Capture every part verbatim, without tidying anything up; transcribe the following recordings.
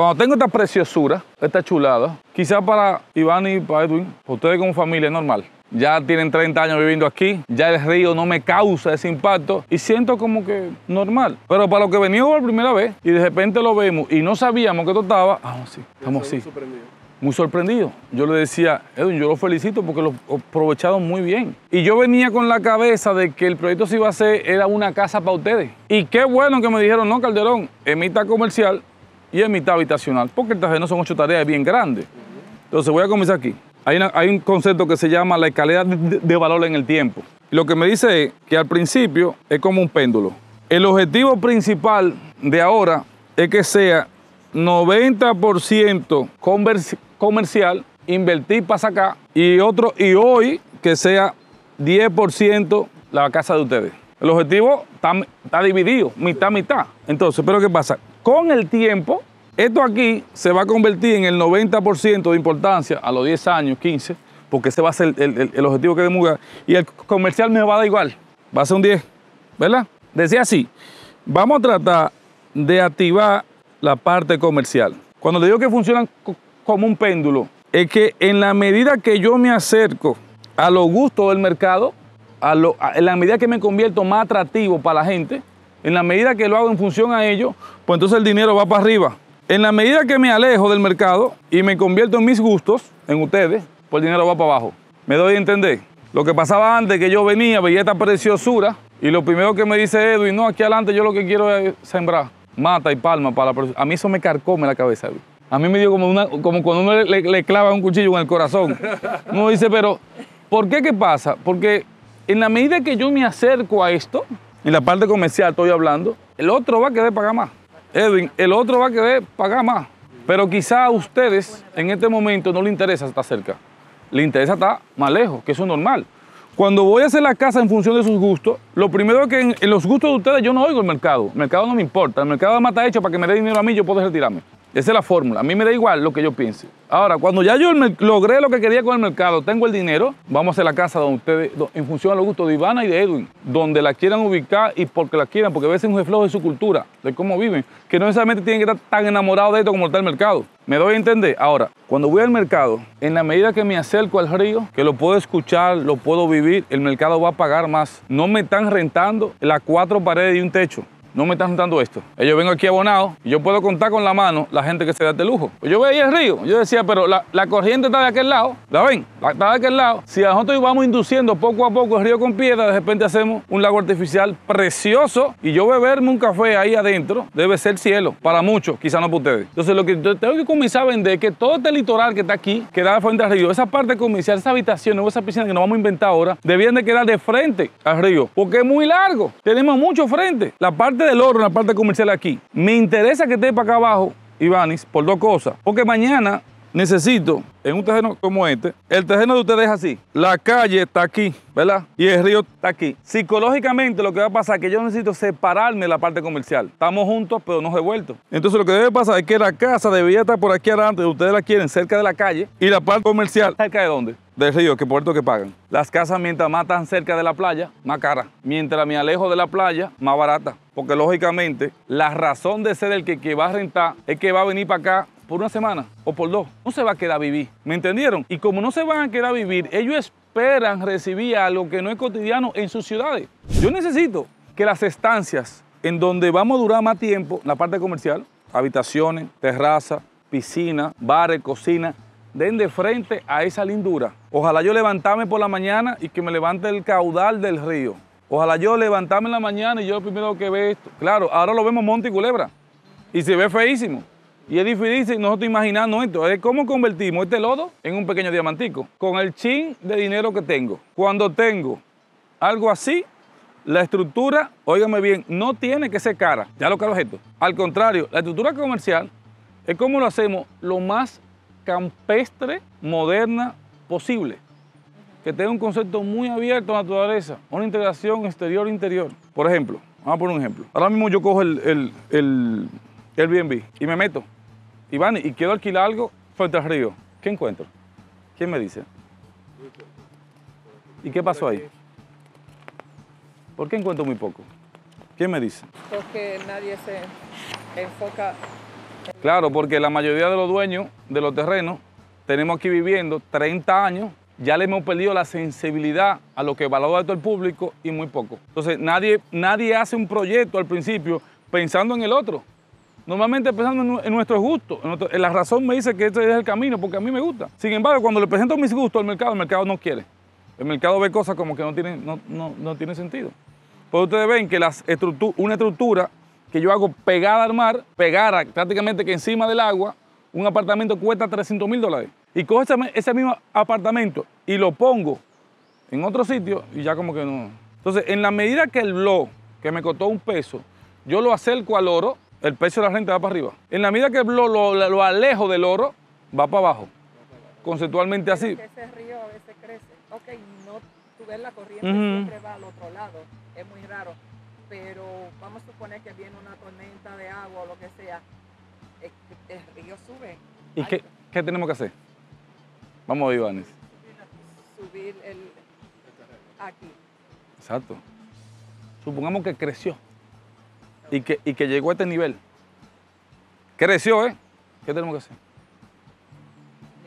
Cuando tengo esta preciosura, esta chulada, quizás para Iván y para Edwin, ustedes como familia es normal. Ya tienen treinta años viviendo aquí, ya el río no me causa ese impacto y siento como que normal. Pero para los que venimos por primera vez y de repente lo vemos y no sabíamos que esto estaba, ah, sí, estamos así. Muy sorprendido. Yo le decía, Edwin, yo lo felicito porque lo aprovecharon muy bien. Y yo venía con la cabeza de que el proyecto se iba a hacer era una casa para ustedes. Y qué bueno que me dijeron, no, Calderón, es mitad comercial y es mitad habitacional, porque el terreno son ocho tareas bien grandes. Entonces voy a comenzar aquí. Hay, una, hay un concepto que se llama la escalera de, de valor en el tiempo. Y lo que me dice es que al principio es como un péndulo. El objetivo principal de ahora es que sea noventa por ciento conversi- comercial, invertir para sacar, y otro, y hoy que sea diez por ciento la casa de ustedes. El objetivo está, está dividido, mitad, mitad. Entonces, ¿pero qué pasa? Con el tiempo, esto aquí se va a convertir en el noventa por ciento de importancia a los diez años, quince, porque ese va a ser el, el, el objetivo que demuga. Y el comercial me va a dar igual, va a ser un diez, ¿verdad? Decía así, vamos a tratar de activar la parte comercial. Cuando le digo que funcionan como un péndulo, es que en la medida que yo me acerco a los gustos del mercado, a lo, a, en la medida que me convierto más atractivo para la gente, en la medida que lo hago en función a ello, pues entonces el dinero va para arriba. En la medida que me alejo del mercado y me convierto en mis gustos, en ustedes, pues el dinero va para abajo. ¿Me doy a entender? Lo que pasaba antes, que yo venía, veía esta preciosura, y lo primero que me dice Edwin, no, aquí adelante yo lo que quiero es sembrar mata y palma para la preciosura. A mí eso me carcome la cabeza, Edwin. A mí me dio como, una, como cuando uno le, le, le clava un cuchillo en el corazón. Uno dice, pero ¿por qué qué pasa? Porque en la medida que yo me acerco a esto, en la parte comercial estoy hablando, el otro va a querer pagar más. Edwin, el otro va a querer pagar más. Pero quizá a ustedes en este momento no les interesa estar cerca. Les interesa estar más lejos, que eso es normal. Cuando voy a hacer la casa en función de sus gustos, lo primero es que en, en los gustos de ustedes yo no oigo el mercado. El mercado no me importa. El mercado además está hecho para que me dé dinero a mí, yo puedo retirarme. Esa es la fórmula. A mí me da igual lo que yo piense. Ahora, cuando ya yo logré lo que quería con el mercado, tengo el dinero, vamos a hacer la casa donde ustedes, en función a los gustos de Ivana y de Edwin, donde la quieran ubicar y porque la quieran, porque a veces es un reflejo de su cultura, de cómo viven, que no necesariamente tienen que estar tan enamorados de esto como está el mercado. ¿Me doy a entender? Ahora, cuando voy al mercado, en la medida que me acerco al río, que lo puedo escuchar, lo puedo vivir, el mercado va a pagar más. No me están rentando las cuatro paredes y un techo. No me están dando esto. Yo vengo aquí abonado y yo puedo contar con la mano la gente que se da este lujo. Yo veía el río, yo decía, pero la, la corriente está de aquel lado, ¿la ven? La, está de aquel lado. Si nosotros vamos induciendo poco a poco el río con piedra, de repente hacemos un lago artificial precioso y yo beberme un café ahí adentro debe ser cielo, para muchos, quizás no para ustedes. Entonces lo que tengo que comenzar a vender es que todo este litoral que está aquí, que da frente al río, esa parte comercial, esas habitaciones o esa piscina que nos vamos a inventar ahora, debían de quedar de frente al río, porque es muy largo, tenemos mucho frente. La parte del oro en la parte comercial aquí. Me interesa que esté para acá abajo, Ivanis, por dos cosas. Porque mañana necesito, en un terreno como este, el terreno de ustedes es así. La calle está aquí, ¿verdad? Y el río está aquí. Psicológicamente lo que va a pasar es que yo necesito separarme de la parte comercial. Estamos juntos, pero no revueltos. Entonces lo que debe pasar es que la casa debería estar por aquí adelante, ustedes la quieren, cerca de la calle. Y la parte comercial, ¿cerca de dónde? Del río, que puerto que pagan. Las casas mientras más están cerca de la playa, más caras. Mientras me alejo de la playa, más barata. Porque lógicamente la razón de ser el que, que va a rentar es que va a venir para acá por una semana o por dos. No se va a quedar a vivir. ¿Me entendieron? Y como no se van a quedar a vivir, ellos esperan recibir algo que no es cotidiano en sus ciudades. Yo necesito que las estancias en donde vamos a durar más tiempo, la parte comercial, habitaciones, terraza, piscina, bares, cocina, den de frente a esa lindura. Ojalá yo levantarme por la mañana y que me levante el caudal del río. Ojalá yo levantarme en la mañana y yo lo primero que veo esto. Claro, ahora lo vemos monte y culebra y se ve feísimo. Y es difícil nosotros imaginarnos esto. Es cómo convertimos este lodo en un pequeño diamantico. Con el chin de dinero que tengo. Cuando tengo algo así, la estructura, óigame bien, no tiene que ser cara. Ya lo caro es esto. Al contrario, la estructura comercial es como lo hacemos lo más campestre, moderna posible, que tenga un concepto muy abierto a la naturaleza, una integración exterior-interior. Por ejemplo, vamos a poner un ejemplo. Ahora mismo yo cojo el, el, el, el Airbnb y me meto, Iván, y quiero alquilar algo frente al río. ¿Qué encuentro? ¿Quién me dice? ¿Y qué pasó ahí? ¿Por qué encuentro muy poco? ¿Quién me dice? Porque nadie se enfoca Claro, porque la mayoría de los dueños de los terrenos tenemos aquí viviendo treinta años, ya le hemos perdido la sensibilidad a lo que valora todo el público y muy poco. Entonces nadie, nadie hace un proyecto al principio pensando en el otro. Normalmente pensando en nuestro gusto, en nuestro, en la razón me dice que este es el camino porque a mí me gusta. Sin embargo, cuando le presento mis gustos al mercado, el mercado no quiere. El mercado ve cosas como que no tienen, no, no, no tiene sentido. Pues ustedes ven que las estructura, una estructura que yo hago pegada al mar, pegada prácticamente que encima del agua, un apartamento cuesta trescientos mil dólares. Y cojo ese, ese mismo apartamento y lo pongo en otro sitio y ya como que no. Entonces, en la medida que el blog, que me costó un peso, yo lo acerco al oro, el precio de la renta va para arriba. En la medida que el blog lo, lo, lo alejo del oro, va para abajo. Conceptualmente así. Ese río a veces crece. Ok, no, tú ves la corriente uh-huh. siempre va al otro lado. Es muy raro. Pero vamos a suponer que viene una tormenta de agua o lo que sea. El, el río sube. ¿Y qué, qué tenemos que hacer? Vamos, Ivanes. Subir el... aquí. Exacto. Supongamos que creció. Y que, y que llegó a este nivel. Creció, ¿eh? ¿Qué tenemos que hacer?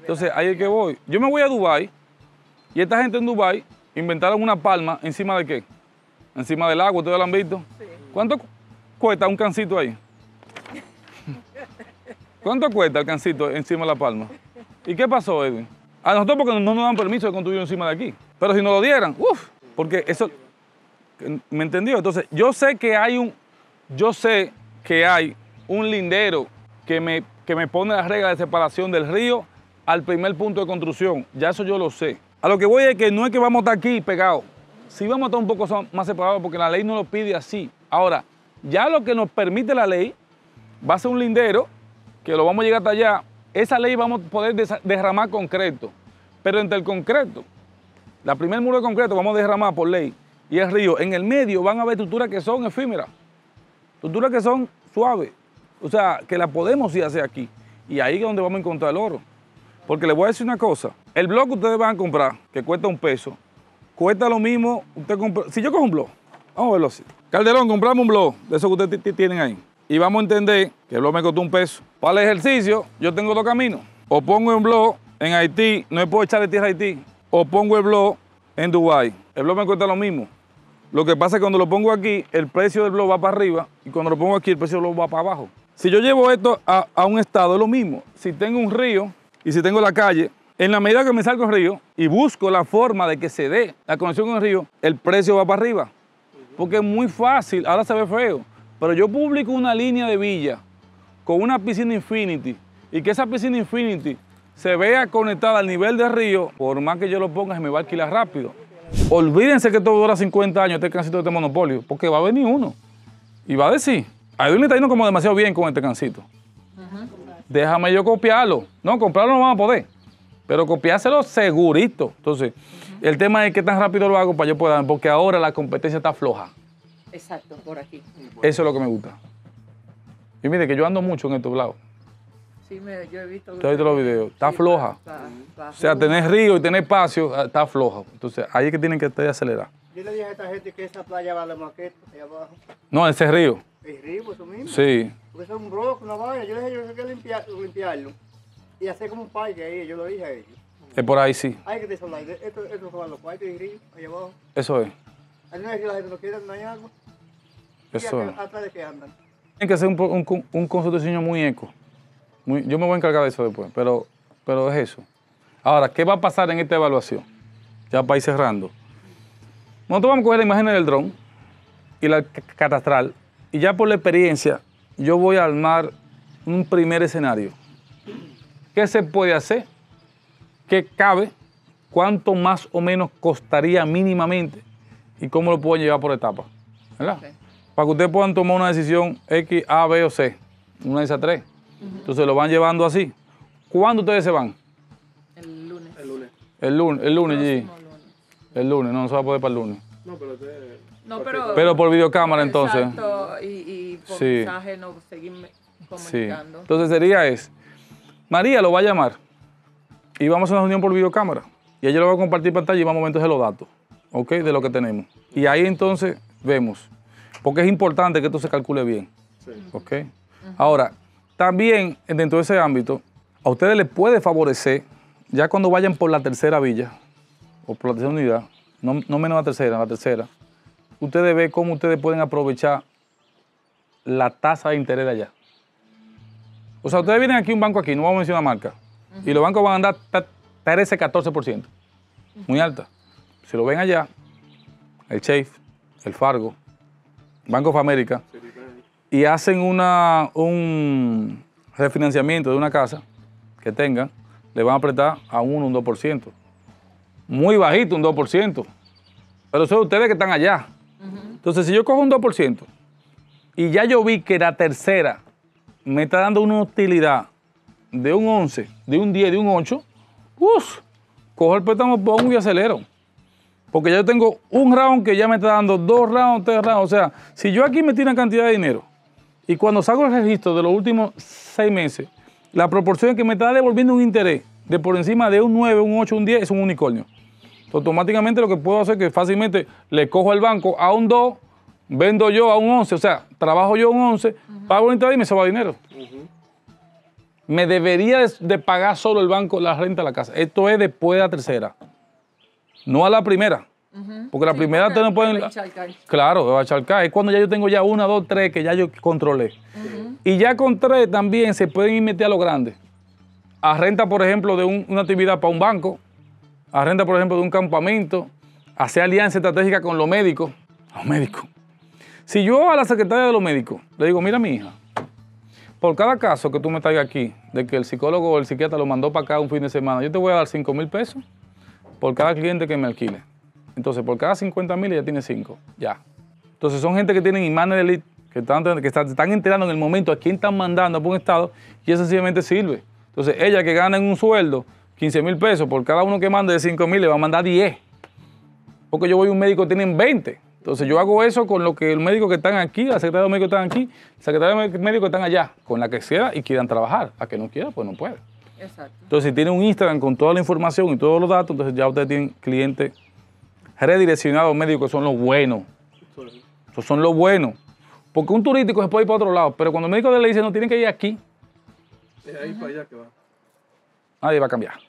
Entonces, ahí es que voy. Yo me voy a Dubái y esta gente en Dubái inventaron una palma encima de qué? Encima del agua, ¿ustedes la han visto? Sí. ¿Cuánto cuesta un cancito ahí? ¿Cuánto cuesta el cancito encima de la palma? ¿Y qué pasó, Edwin? A nosotros porque no nos dan permiso de construir encima de aquí. Pero si nos lo dieran, uff, porque eso... ¿Me entendió? Entonces, yo sé que hay un... Yo sé que hay un lindero que me, que me pone las reglas de separación del río al primer punto de construcción. Ya eso yo lo sé. A lo que voy es que no es que vamos a estar aquí pegados. Sí vamos a estar un poco más separados porque la ley no lo pide así. Ahora, ya lo que nos permite la ley va a ser un lindero que lo vamos a llegar hasta allá. Esa ley vamos a poder derramar concreto. Pero entre el concreto, la primer muro de concreto vamos a derramar por ley y el río. En el medio van a haber estructuras que son efímeras. Estructuras que son suaves, o sea, que las podemos ir hacia aquí. Y ahí es donde vamos a encontrar el oro. Porque les voy a decir una cosa, el blog que ustedes van a comprar, que cuesta un peso, cuesta lo mismo, usted compra... Si yo cojo un blog, vamos a verlo así. Calderón, compramos un blog, de esos que ustedes tienen ahí. Y vamos a entender que el blog me costó un peso. Para el ejercicio, yo tengo dos caminos. O pongo un blog en Haití, no puedo echarle tierra a Haití. O pongo el blog en Dubái. El blog me cuesta lo mismo. Lo que pasa es que cuando lo pongo aquí, el precio del blog va para arriba y cuando lo pongo aquí, el precio del blog va para abajo. Si yo llevo esto a, a un estado, es lo mismo. Si tengo un río y si tengo la calle, en la medida que me salgo del río y busco la forma de que se dé la conexión con el río, el precio va para arriba. Porque es muy fácil, ahora se ve feo, pero yo publico una línea de villa con una piscina infinity y que esa piscina infinity se vea conectada al nivel del río, por más que yo lo ponga, se me va a alquilar rápido. Olvídense que todo dura cincuenta años este cancito de este monopolio, porque va a venir uno y va a decir, a Edwin le está yendo como demasiado bien con este cancito. Ajá. Déjame yo copiarlo. No, comprarlo no vamos a poder, pero copiárselo segurito. Entonces, ajá, el tema es que tan rápido lo hago para yo poder, porque ahora la competencia está floja. Exacto, por aquí. Eso es lo que me gusta. Y mire que yo ando mucho en estos lados. Sí, me, yo he visto los, los videos. Está sí, floja. Está, está, está. O sea, tener río y tener espacio, está floja. Entonces, ahí es que tienen que estar acelerar. Yo le dije a esta gente que esa playa va a la maqueta, allá abajo. No, ese es río. Es río, eso mismo. Sí. Porque eso es un rock, una vaina. Yo le dije, yo sé que limpiar, limpiarlo y hacer como un parque ahí. Yo lo dije a ellos. Es por ahí, sí. Hay que desolar. Esto, esto son los parques y ríos, allá abajo. Eso es. Ahí no es que la gente no quiere, no hay agua. Eso es. ¿Atrás de qué andan? Tienen que hacer un, un, un concepto de diseño muy eco. Yo me voy a encargar de eso después, pero, pero es eso. Ahora, ¿qué va a pasar en esta evaluación? Ya para ir cerrando. Nosotros vamos a coger la imagen del dron y la catastral, y ya por la experiencia, yo voy a armar un primer escenario. ¿Qué se puede hacer? ¿Qué cabe? ¿Cuánto más o menos costaría mínimamente? ¿Y cómo lo puedo llevar por etapas? ¿Verdad? Okay. Para que ustedes puedan tomar una decisión X, A, B o C. Una de esas tres. Entonces lo van llevando así. ¿Cuándo ustedes se van? El lunes. El lunes. El lunes, el lunes, G. No, lunes. El lunes, no, no se va a poder para el lunes. No, pero te... no, pero, pero por videocámara entonces. Exacto, y, y por sí, mensaje nos seguimos comunicando. Sí. Entonces sería es, María lo va a llamar y vamos a una reunión por videocámara. Y ella lo va a compartir pantalla y vamos a ver entonces los datos, ¿ok? De lo que tenemos. Y ahí entonces vemos, porque es importante que esto se calcule bien, sí, ¿ok? Ajá. Ahora, También dentro de ese ámbito, a ustedes les puede favorecer, ya cuando vayan por la tercera villa, o por la tercera unidad, no, no menos la tercera, la tercera, ustedes ven cómo ustedes pueden aprovechar la tasa de interés de allá. O sea, ustedes vienen aquí un banco aquí, no vamos a mencionar marca, uh-huh. y los bancos van a andar trece, catorce por ciento, uh-huh. muy alta. Si lo ven allá, el Chase, el Fargo, Banco de América, y hacen una, un refinanciamiento de una casa que tengan, le van a apretar a uno, un dos por ciento. Muy bajito, un dos por ciento. Pero son ustedes que están allá. Uh-huh. Entonces, si yo cojo un dos por ciento y ya yo vi que la tercera me está dando una utilidad de un once, de un diez, de un ocho, ¡uf! Cojo el préstamo, pongo y acelero. Porque ya yo tengo un round que ya me está dando dos rounds, tres rounds. O sea, si yo aquí me tiran cantidad de dinero y cuando saco el registro de los últimos seis meses, la proporción que me está devolviendo un interés de por encima de un nueve, un ocho, un diez es un unicornio. Entonces, automáticamente lo que puedo hacer es que fácilmente le cojo al banco a un dos, vendo yo a un once. O sea, trabajo yo a un once, uh-huh. pago el interés y me sobra dinero. Uh-huh. Me debería de pagar solo el banco la renta de la casa. Esto es después de la tercera. No a la primera, uh-huh. porque la sí, primera ustedes no pueden... Claro, va a charcar. Es cuando ya yo tengo ya una, dos, tres, que ya yo controlé. Uh-huh. Y ya con tres también se pueden ir meter a lo grande. A renta, por ejemplo, de un, una actividad para un banco, a renta, por ejemplo, de un campamento, hacer alianza estratégica con los médicos. Los médicos. Si yo a la secretaria de los médicos le digo, mira mi hija, por cada caso que tú me traigas aquí, de que el psicólogo o el psiquiatra lo mandó para acá un fin de semana, yo te voy a dar cinco mil pesos. Por cada cliente que me alquile. Entonces, por cada cincuenta mil ya tiene cinco, ya. Entonces, son gente que tienen imanes de elite, que están, que están, están enterando en el momento a quién están mandando por un estado, y eso sencillamente sirve. Entonces, ella que gana en un sueldo quince mil pesos, por cada uno que mande de cinco mil le va a mandar diez. Porque yo voy a un médico que tienen veinte. Entonces, yo hago eso con lo que el médico que están aquí, la secretaria de médico que están aquí, la secretaria de médico que están allá, con la que quiera y quieran trabajar. A que no quiera, pues no puede. Exacto. Entonces, si tiene un Instagram con toda la información y todos los datos, entonces ya ustedes tienen clientes redireccionados médicos, que son los buenos. Esos son los buenos. Porque un turístico se puede ir para otro lado, pero cuando el médico le dice, no, tienen que ir aquí. Es ahí para allá que va. Nadie va a cambiar.